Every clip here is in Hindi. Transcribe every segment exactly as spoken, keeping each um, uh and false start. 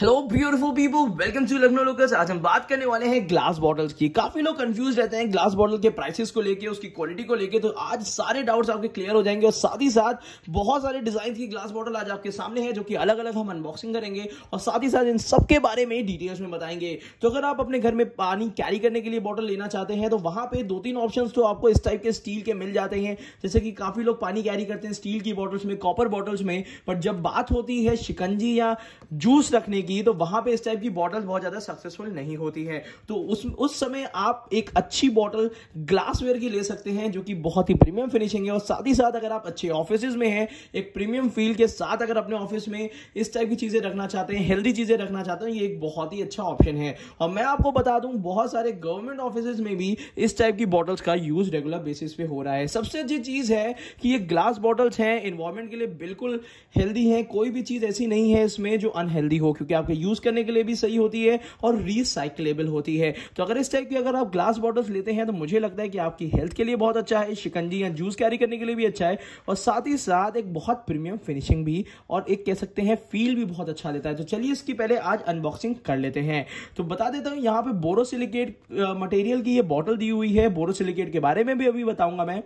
Hello beautiful people, welcome to Lucknow locals. आज हम बात करने वाले हैं ग्लास बॉटल्स की। काफी लोग कंफ्यूज रहते हैं ग्लास बॉटल के प्राइसेस को लेके, उसकी क्वालिटी को लेके, तो आज सारे डाउट्स आपके क्लियर हो जाएंगे। और साथ ही साथ बहुत सारे डिजाइन की ग्लास बॉटल आज आपके सामने है जो कि अलग अलग हम अनबॉक्सिंग करेंगे और साथ ही साथ इन सबके बारे में डिटेल्स में बताएंगे। तो अगर आप अपने घर में पानी कैरी करने के लिए बॉटल लेना चाहते हैं तो वहां पर दो तीन ऑप्शन तो आपको इस टाइप के स्टील के मिल जाते हैं, जैसे कि काफी लोग पानी कैरी करते हैं स्टील की बॉटल्स में, कॉपर बॉटल्स में। बट जब बात होती है शिकंजी या जूस रखने की, तो वहां पे इस टाइप की बॉटल बहुत ज्यादा सक्सेसफुल नहीं होती है। तो उस उस समय आप एक अच्छी बॉटल ग्लासवेयर की ले सकते हैं जो कि बहुत ही प्रीमियम फिनिशिंग है। और साथ ही साथ अगर आप अच्छे ऑफिसेज में हैं, एक प्रीमियम फील के साथ अगर अपने ऑफिस में इस टाइप की चीजें रखना चाहते हैं, हेल्दी चीजें रखना चाहते हैं, ये एक बहुत ही अच्छा ऑप्शन है। और मैं आपको बता दूं, बहुत सारे गवर्नमेंट ऑफिस में भी इस टाइप की बॉटल्स का यूज रेगुलर बेसिस पे हो रहा है। सबसे अच्छी चीज है कि ये ग्लास बॉटल्स हैं, एनवायरमेंट के लिए बिल्कुल हेल्दी है। कोई भी चीज ऐसी नहीं है इसमें जो अनहेल्दी हो, क्योंकि आपके यूज करने के लिए भी सही होती है और रिसाइकलेबल होती है। तो अगर इस टाइप की अगर आप ग्लास बॉटल्स लेते हैं तो मुझे लगता है कि आपकी हेल्थ के लिए बहुत अच्छा है, शिकंजी या जूस कैरी करने के लिए भी अच्छा है और साथ ही साथ एक बहुत प्रीमियम फिनिशिंग भी और एक कह सकते हैं फील भी बहुत अच्छा देता है। तो चलिए इसकी पहले आज अनबॉक्सिंग कर लेते हैं। तो बता देता हूं, यहाँ पे बोरोसिलिकेट मटेरियल की ये बॉटल दी हुई है। बोरोसिलिकेट के बारे में भी अभी बताऊंगा मैं।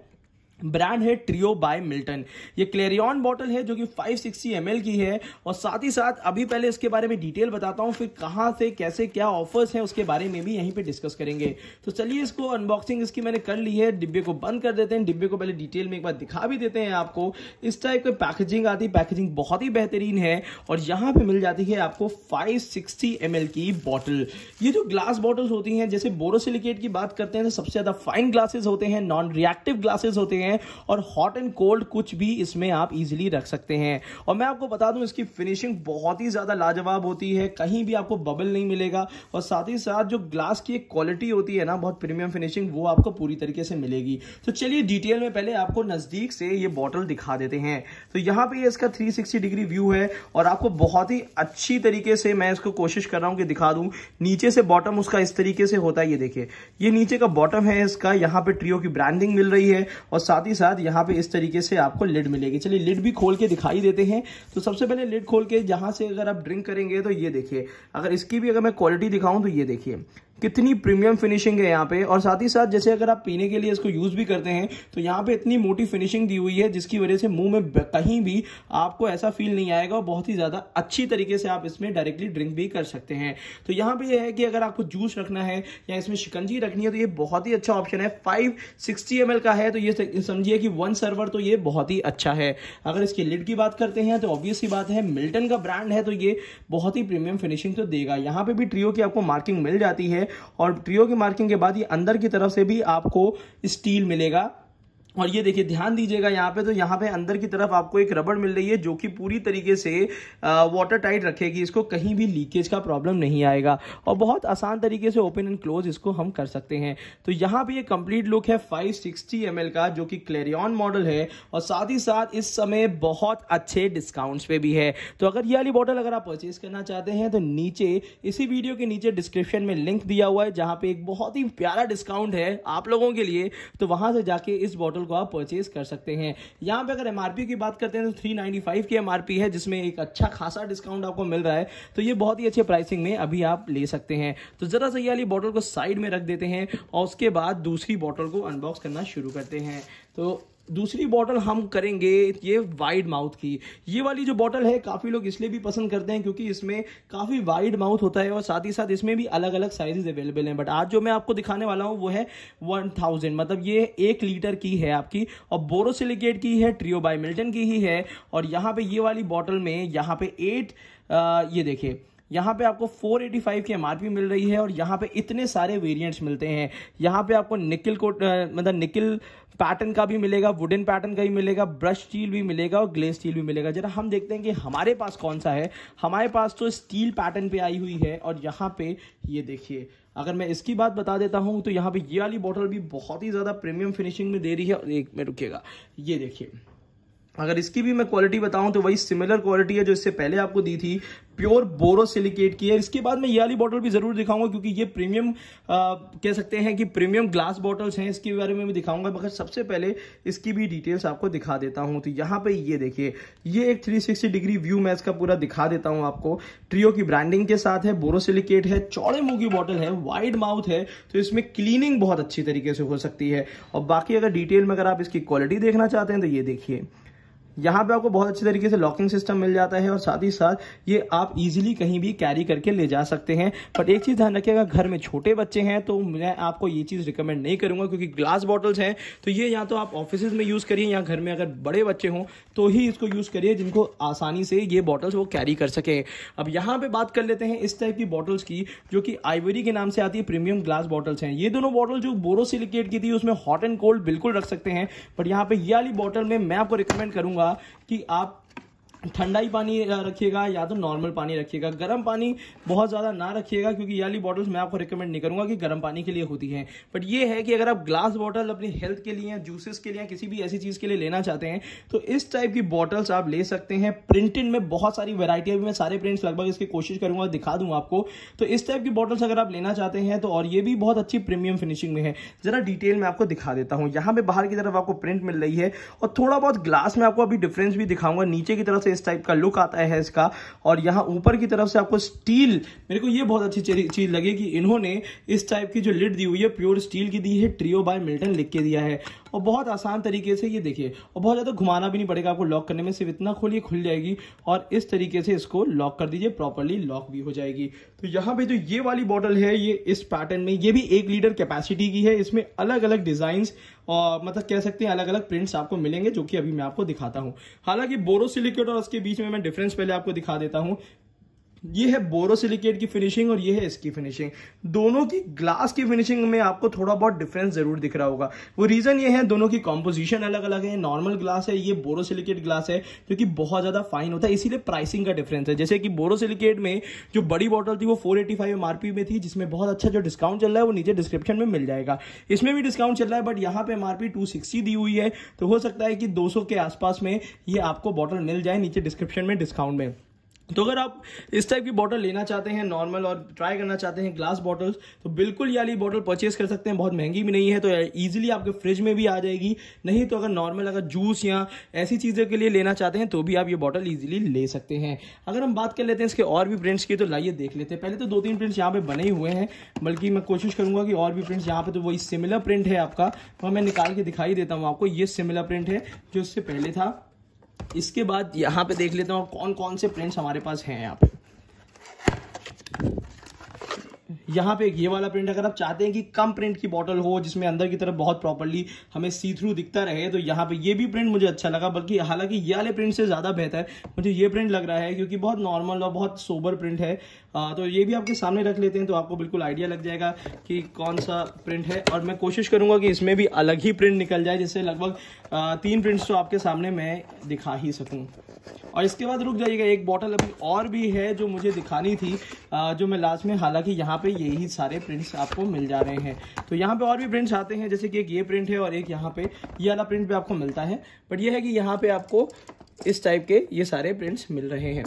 ब्रांड है ट्रियो बाय मिल्टन। ये क्लेरियन बॉटल है जो कि पाँच सौ साठ एम एल की है। और साथ ही साथ अभी पहले इसके बारे में डिटेल बताता हूँ, फिर कहाँ से कैसे क्या ऑफर्स हैं उसके बारे में भी यहीं पे डिस्कस करेंगे। तो चलिए इसको अनबॉक्सिंग इसकी मैंने कर ली है। डिब्बे को बंद कर देते हैं। डिब्बे को पहले डिटेल में एक बार दिखा भी देते हैं आपको। इस टाइप की पैकेजिंग आती है, पैकेजिंग बहुत ही बेहतरीन है। और यहाँ पर मिल जाती है आपको पाँच सौ साठ एम एल की बॉटल। ये जो ग्लास बॉटल्स होती हैं, जैसे बोरोसिलिकेट की बात करते हैं तो सबसे ज़्यादा फाइन ग्लासेज होते हैं, नॉन रिएक्टिव ग्लासेज होते हैं और हॉट एंड कोल्ड कुछ भी इसमें आप इजीली रख सकते हैं। और मैं आपको बता दूं, इसकी फिनिशिंग बहुत ही ज्यादा लाजवाब होती है, कहीं भी आपको बबल नहीं मिलेगा। और साथ ही साथ जो ग्लास की एक क्वालिटी होती है ना, बहुत प्रीमियम फिनिशिंग, वो आपको पूरी तरीके से मिलेगी। तो चलिए डिटेल में पहले आपको नजदीक से ये बॉटल दिखा देते हैं। तो यहाँ पे इसका थ्री सिक्सटी डिग्री व्यू है और आपको बहुत ही अच्छी तरीके से मैं इसको कोशिश कर रहा हूँ कि दिखा दूं। नीचे से बॉटम उसका इस तरीके से होता है, ये देखिए, ये नीचे का बॉटम है इसका। यहाँ पे ट्रियो की ब्रांडिंग मिल रही है और साथ ही साथ यहाँ पे इस तरीके से आपको लिड मिलेगी। चलिए लिड भी खोल के दिखाई देते हैं। तो सबसे पहले लिड खोल के जहाँ से अगर आप ड्रिंक करेंगे तो ये देखिए, अगर इसकी भी अगर मैं क्वालिटी दिखाऊं तो ये देखिए कितनी प्रीमियम फिनिशिंग है यहाँ पे। और साथ ही साथ जैसे अगर आप पीने के लिए इसको यूज भी करते हैं तो यहाँ पे इतनी मोटी फिनिशिंग दी हुई है जिसकी वजह से मुंह में कहीं भी आपको ऐसा फील नहीं आएगा और बहुत ही ज्यादा अच्छी तरीके से आप इसमें डायरेक्टली ड्रिंक भी कर सकते हैं। तो यहाँ पे यह है कि अगर आपको जूस रखना है या इसमें शिकंजी रखनी है तो ये बहुत ही अच्छा ऑप्शन है। फाइव सिक्सटी एम एल का है तो ये समझिए कि वन सर्वर, तो ये बहुत ही अच्छा है। अगर इसकी लिड की बात करते हैं तो ऑब्वियस सी बात है मिल्टन का ब्रांड है तो ये बहुत ही प्रीमियम फिनिशिंग तो देगा। यहाँ पे भी ट्रियो की आपको मार्किंग मिल जाती है और ट्रियो की मार्किंग के बाद ये अंदर की तरफ से भी आपको स्टील मिलेगा। और ये देखिए, ध्यान दीजिएगा यहाँ पे, तो यहाँ पे अंदर की तरफ आपको एक रबड़ मिल रही है जो कि पूरी तरीके से वाटर टाइट रखेगी इसको, कहीं भी लीकेज का प्रॉब्लम नहीं आएगा और बहुत आसान तरीके से ओपन एंड क्लोज इसको हम कर सकते हैं। तो यहाँ पे ये कंप्लीट लुक है पाँच सौ साठ एम एल का जो कि क्लेरियन मॉडल है और साथ ही साथ इस समय बहुत अच्छे डिस्काउंट्स पे भी है। तो अगर ये वाली बॉटल अगर आप परचेज करना चाहते हैं तो नीचे इसी वीडियो के नीचे डिस्क्रिप्शन में लिंक दिया हुआ है जहाँ पे एक बहुत ही प्यारा डिस्काउंट है आप लोगों के लिए, तो वहाँ से जाके इस बॉटल को आप परचेज कर सकते हैं। यहाँ पे अगर एमआरपी की बात करते हैं तो तीन सौ पचानवे की एमआरपी है जिसमें एक अच्छा खासा डिस्काउंट आपको मिल रहा है। तो ये बहुत ही अच्छे प्राइसिंग में अभी आप ले सकते हैं। तो जरा सा ये वाली बॉटल को साइड में रख देते हैं और उसके बाद दूसरी बॉटल को अनबॉक्स करना शुरू करते हैं। तो दूसरी बॉटल हम करेंगे ये वाइड माउथ की। ये वाली जो बॉटल है काफ़ी लोग इसलिए भी पसंद करते हैं क्योंकि इसमें काफ़ी वाइड माउथ होता है और साथ ही साथ इसमें भी अलग अलग साइजेस अवेलेबल हैं। बट आज जो मैं आपको दिखाने वाला हूँ वो है वन थाउजेंड, मतलब ये एक लीटर की है आपकी और बोरोसिलिकेट की है, ट्रियो बाय मिल्टन की ही है। और यहाँ पर ये वाली बॉटल में यहाँ पर एट ये देखिए यहाँ पे आपको चार सौ पचासी की एमआरपी मिल रही है और यहाँ पे इतने सारे वेरिएंट्स मिलते हैं। यहाँ पे आपको निकल कोट मतलब निकल पैटर्न का भी मिलेगा, वुडन पैटर्न का भी मिलेगा, ब्रश स्टील भी मिलेगा और ग्लेस स्टील भी मिलेगा। जरा हम देखते हैं कि हमारे पास कौन सा है। हमारे पास तो स्टील पैटर्न पे आई हुई है और यहाँ पे ये देखिए, अगर मैं इसकी बात बता देता हूँ तो यहाँ पे ये वाली बॉटल भी बहुत ही ज़्यादा प्रीमियम फिनिशिंग में दे रही है। और एक में रुकेगा, ये देखिए अगर इसकी भी मैं क्वालिटी बताऊं तो वही सिमिलर क्वालिटी है जो इससे पहले आपको दी थी, प्योर बोरोसिलिकेट की है। इसके बाद मैं ये वाली बॉटल भी जरूर दिखाऊंगा क्योंकि ये प्रीमियम कह सकते हैं कि प्रीमियम ग्लास बॉटल्स हैं, इसके बारे में भी दिखाऊंगा, मगर सबसे पहले इसकी भी डिटेल्स आपको दिखा देता हूं। तो यहाँ पे ये देखिए, ये एक तीन सौ साठ डिग्री व्यू मैं इसका पूरा दिखा देता हूं आपको। ट्रियो की ब्रांडिंग के साथ है, बोरोसिलिकेट है, चौड़े मुंह की बॉटल है, वाइड माउथ है, तो इसमें क्लीनिंग बहुत अच्छी तरीके से हो सकती है। और बाकी अगर डिटेल में अगर आप इसकी क्वालिटी देखना चाहते हैं तो ये देखिए, यहाँ पे आपको बहुत अच्छे तरीके से लॉकिंग सिस्टम मिल जाता है और साथ ही साथ ये आप इजीली कहीं भी कैरी करके ले जा सकते हैं। बट एक चीज़ ध्यान रखिएगा, घर में छोटे बच्चे हैं तो मैं आपको ये चीज़ रिकमेंड नहीं करूँगा क्योंकि ग्लास बॉटल्स हैं तो ये या तो आप ऑफिसेज में यूज़ करिए या घर में अगर बड़े बच्चे हों तो ही इसको यूज़ करिए, जिनको आसानी से ये बॉटल्स वो कैरी कर सकें। अब यहाँ पर बात कर लेते हैं इस टाइप की बॉटल्स की जो कि आइवरी के नाम से आती है, प्रीमियम ग्लास बॉटल्स हैं। ये दोनों बॉटल जो बोरोसिलिकेट की थी उसमें हॉट एंड कोल्ड बिल्कुल रख सकते हैं, बट यहाँ पर ये वाली बॉटल में मैं आपको रिकमेंड करूँगा कि आप ठंडा ही पानी रखिएगा या तो नॉर्मल पानी रखिएगा, गर्म पानी बहुत ज़्यादा ना रखिएगा क्योंकि ये वाली बॉटल्स मैं आपको रिकमेंड नहीं करूँगा कि गर्म पानी के लिए होती हैं। बट ये है कि अगर आप ग्लास बॉटल अपनी हेल्थ के लिए, जूसेस के लिए, किसी भी ऐसी चीज़ के लिए लेना चाहते हैं तो इस टाइप की बॉटल्स आप ले सकते हैं। प्रिंटेड में बहुत सारी वेरायटी है, मैं सारे प्रिंट्स लगभग इसकी कोशिश करूँगा दिखा दूँ आपको। तो इस टाइप की बॉटल्स अगर आप लेना चाहते हैं तो, और ये भी बहुत अच्छी प्रीमियम फिनिशिंग में है। ज़रा डिटेल में आपको दिखा देता हूँ, यहाँ पर बाहर की तरफ आपको प्रिंट मिल रही है और थोड़ा बहुत ग्लास में आपको अभी डिफरेंस भी दिखाऊंगा। नीचे की तरफ से इस टाइप का लुक आता है इसका, और यहाँ ऊपर की तरफ से आपको स्टील, मेरे को ये बहुत अच्छी चीज लगी कि इन्होंने इस टाइप की जो लिड दी हुई है प्योर स्टील की दी है, ट्रियो बाय मिल्टन लिख के दिया है। और बहुत आसान तरीके से ये देखिए, और बहुत ज़्यादा घुमाना भी नहीं पड़ेगा आपको लॉक करने में, सिर्फ इतना खोलिए खुल जाएगी और इस तरीके से इसको लॉक कर दीजिए, प्रॉपरली लॉक भी हो जाएगी। तो यहाँ पे जो ये वाली बॉटल है ये इस पैटर्न में, ये भी एक लीटर कैपेसिटी की है, इसमें अलग अलग डिजाइंस और मतलब कह सकते हैं अलग अलग प्रिंट्स आपको मिलेंगे जो कि अभी मैं आपको दिखाता हूँ। हालांकि बोरोसिलिकेट और उसके बीच में मैं डिफरेंस पहले आपको दिखा देता हूँ। ये है बोरोसिलिकेट की फिनिशिंग और ये है इसकी फिनिशिंग, दोनों की ग्लास की फिनिशिंग में आपको थोड़ा बहुत डिफरेंस जरूर दिख रहा होगा। वो रीज़न ये है दोनों की कॉम्पोजिशन अलग अलग है, नॉर्मल ग्लास है, ये बोरोसिलिकेट ग्लास है जो कि बहुत ज़्यादा फाइन होता है, इसीलिए प्राइसिंग का डिफरेंस है। जैसे कि बोरोसिलिकेट में जो बड़ी बॉटल थी वो four eighty five M R P में थी, जिसमें बहुत अच्छा जो डिस्काउंट चल रहा है वो नीचे डिस्क्रिप्शन में मिल जाएगा, इसमें भी डिस्काउंट चल रहा है, बट यहाँ पर M R P two sixty दी हुई है, तो हो सकता है कि दो सौ के आसपास में ये आपको बॉटल मिल जाए नीचे डिस्क्रिप्शन में डिस्काउंट में। तो अगर आप इस टाइप की बॉटल लेना चाहते हैं नॉर्मल और ट्राई करना चाहते हैं ग्लास बॉटल्स तो बिल्कुल ये वाली बॉटल परचेस कर सकते हैं, बहुत महंगी भी नहीं है, तो इजीली आपके फ्रिज में भी आ जाएगी। नहीं तो अगर नॉर्मल अगर जूस या ऐसी चीज़ों के लिए लेना चाहते हैं तो भी आप ये बॉटल इजीली ले सकते हैं। अगर हम बात कर लेते हैं इसके और भी प्रिंट्स की तो लाइए देख लेते हैं। पहले तो दो तीन प्रिंट्स यहाँ पर बने हुए हैं, बल्कि मैं कोशिश करूँगा कि और भी प्रिंट्स यहाँ पर, तो वही सिमिलर प्रिंट है आपका, वह मैं निकाल के दिखाई देता हूँ आपको। ये सिमिलर प्रिंट है जो उससे पहले था। इसके बाद यहाँ पे देख लेते हैं कौन कौन से प्रिंट्स हमारे पास हैं। यहाँ पे यहाँ पे ये वाला प्रिंट, अगर आप चाहते हैं कि कम प्रिंट की बॉटल हो जिसमें अंदर की तरफ बहुत प्रॉपर्ली हमें सी थ्रू दिखता रहे तो यहाँ पे ये भी प्रिंट मुझे अच्छा लगा, बल्कि हालांकि ये वाले प्रिंट से ज़्यादा बेहतर मुझे ये प्रिंट लग रहा है क्योंकि बहुत नॉर्मल और बहुत सोबर प्रिंट है। आ, तो ये भी आपके सामने रख लेते हैं तो आपको बिल्कुल आइडिया लग जाएगा कि कौन सा प्रिंट है। और मैं कोशिश करूँगा कि इसमें भी अलग ही प्रिंट निकल जाए, जिससे लगभग तीन प्रिंट्स तो आपके सामने मैं दिखा ही सकूँ। और इसके बाद रुक जाइएगा, एक बॉटल अभी और भी है जो मुझे दिखानी थी जो मैं लास्ट में, हालांकि यहाँ पे यही सारे प्रिंट्स आपको मिल जा रहे हैं। तो यहाँ पे और भी प्रिंट्स आते हैं, जैसे कि एक ये प्रिंट है और एक यहाँ पे ये वाला प्रिंट भी आपको मिलता है। बट ये है कि यहाँ पे आपको इस टाइप के ये सारे प्रिंट्स मिल रहे हैं।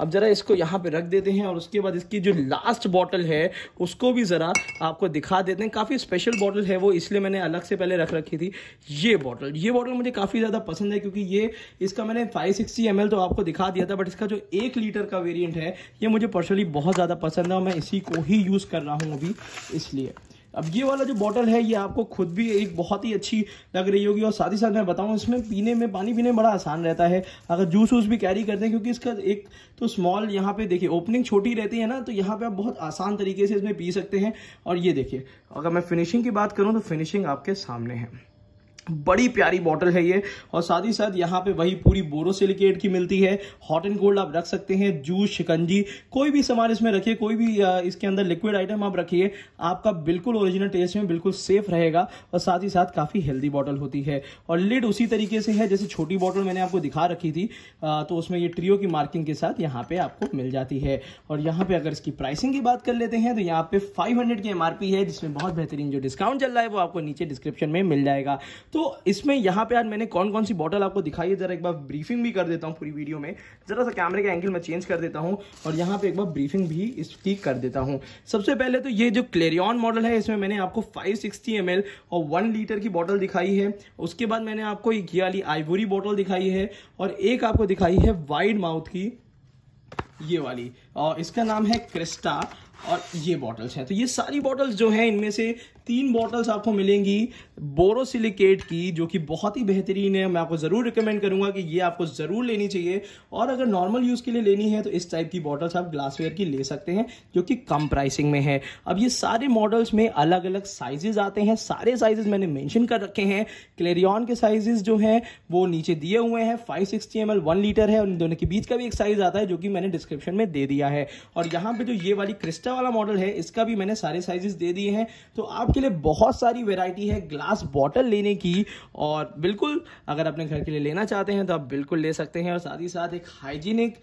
अब ज़रा इसको यहाँ पे रख देते हैं और उसके बाद इसकी जो लास्ट बॉटल है उसको भी ज़रा आपको दिखा देते हैं। काफ़ी स्पेशल बॉटल है वो, इसलिए मैंने अलग से पहले रख रखी थी ये बॉटल। ये बॉटल मुझे काफ़ी ज़्यादा पसंद है क्योंकि ये इसका मैंने पाँच सौ साठ एम एल तो आपको दिखा दिया था, बट इसका जो एक लीटर का वेरियंट है ये मुझे पर्सनली बहुत ज़्यादा पसंद है और मैं इसी को ही यूज़ कर रहा हूँ अभी। इसलिए अब ये वाला जो बॉटल है ये आपको खुद भी एक बहुत ही अच्छी लग रही होगी, और साथ ही साथ मैं बताऊं इसमें पीने में, पानी पीने में बड़ा आसान रहता है। अगर जूस वूस भी कैरी करते हैं क्योंकि इसका एक तो स्मॉल, यहाँ पे देखिए ओपनिंग छोटी रहती है ना, तो यहाँ पे आप बहुत आसान तरीके से इसमें पी सकते हैं। और ये देखिए, अगर मैं फिनिशिंग की बात करूँ तो फिनिशिंग आपके सामने है, बड़ी प्यारी बॉटल है ये। और साथ ही साथ यहाँ पे वही पूरी बोरोसिलिकेट की मिलती है, हॉट एंड कोल्ड आप रख सकते हैं, जूस, शिकंजी, कोई भी सामान इसमें रखिए, कोई भी इसके अंदर लिक्विड आइटम आप रखिए, आपका बिल्कुल ओरिजिनल टेस्ट में बिल्कुल सेफ रहेगा। और साथ ही साथ काफ़ी हेल्दी बॉटल होती है और लिड उसी तरीके से है जैसे छोटी बॉटल मैंने आपको दिखा रखी थी, तो उसमें ये ट्रियो की मार्किंग के साथ यहाँ पर आपको मिल जाती है। और यहाँ पर अगर इसकी प्राइसिंग की बात कर लेते हैं तो यहाँ पर फाइव हंड्रेड की एम आर पी है, जिसमें बहुत बेहतरीन जो डिस्काउंट चल रहा है वो आपको नीचे डिस्क्रिप्शन में मिल जाएगा। तो इसमें यहाँ पे आज मैंने कौन कौन सी बॉटल आपको दिखाई है जरा एक बार ब्रीफिंग भी कर देता हूँ पूरी वीडियो में। जरा सा कैमरे का एंगल मैं चेंज कर देता हूँ और यहाँ पे एक बार ब्रीफिंग भी इसकी कर देता हूँ। सबसे पहले तो ये जो क्लेरियन मॉडल है इसमें मैंने आपको फाइव सिक्सटी एम एल और वन लीटर की बॉटल दिखाई है। उसके बाद मैंने आपको एक ये वाली आइवरी बॉटल दिखाई है और एक आपको दिखाई है वाइड माउथ की ये वाली और इसका नाम है क्रिस्टा और ये बॉटल्स हैं। तो ये सारी बॉटल्स जो हैं इनमें से तीन बॉटल्स आपको मिलेंगी बोरोसिलिकेट की जो कि बहुत ही बेहतरीन है। मैं आपको ज़रूर रिकमेंड करूंगा कि ये आपको ज़रूर लेनी चाहिए और अगर नॉर्मल यूज़ के लिए लेनी है तो इस टाइप की बॉटल्स आप ग्लासवेयर की ले सकते हैं जो कि कम प्राइसिंग में है। अब ये सारे मॉडल्स में अलग अलग साइजेज आते हैं, सारे साइजेज मैंने मैंशन कर रखे हैं। क्लेरियन के साइजेज जो हैं वो नीचे दिए हुए हैं, five sixty M L one litre है और इन दोनों के बीच का भी एक साइज़ आता है जो कि मैंने डिस्क्रिप्शन में दे दिया है। और यहाँ पर जो ये वाली क्रिस्टल वाला मॉडल है इसका भी मैंने सारे साइजेस दे दिए हैं। तो आपके लिए बहुत सारी वैरायटी है ग्लास बॉटल लेने की और बिल्कुल अगर अपने घर के लिए लेना चाहते हैं तो आप बिल्कुल ले सकते हैं। और साथ ही साथ एक हाइजीनिक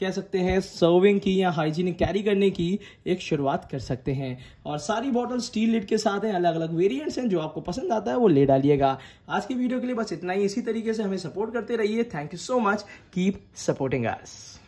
कह सकते हैं सर्विंग की या हाइजीनिक कैरी करने की एक शुरुआत कर सकते हैं। और सारी बॉटल स्टील लिड के साथ हैं, अलग अलग वेरिएंट्स हैं, जो आपको पसंद आता है वो ले डालिएगा। आज की वीडियो के लिए बस इतना ही। इसी तरीके से हमें सपोर्ट करते रहिए। Thank you so much, keep supporting us.